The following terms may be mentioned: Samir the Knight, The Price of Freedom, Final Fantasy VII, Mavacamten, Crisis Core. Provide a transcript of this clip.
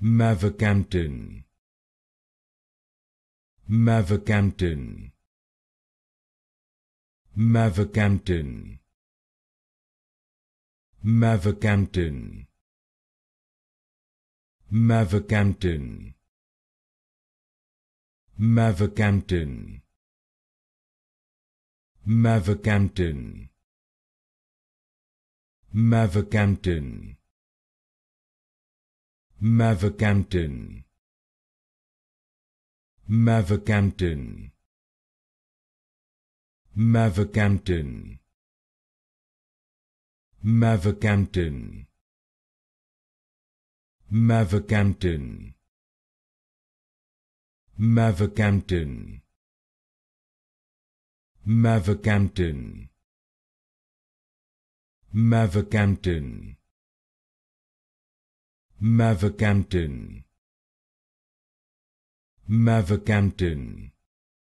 Mavacamten, Mavacamten, Mavacamten, Mavacamten, Mavacamten, Mavacamten, Mavacamten, Mavacamten, Mavacamten, Mavacamten, Mavacamten, Mavacamten, Mavacamten, Mavacamten, Mavacamten, Mavacamten, Mavacamten, Mavacamten,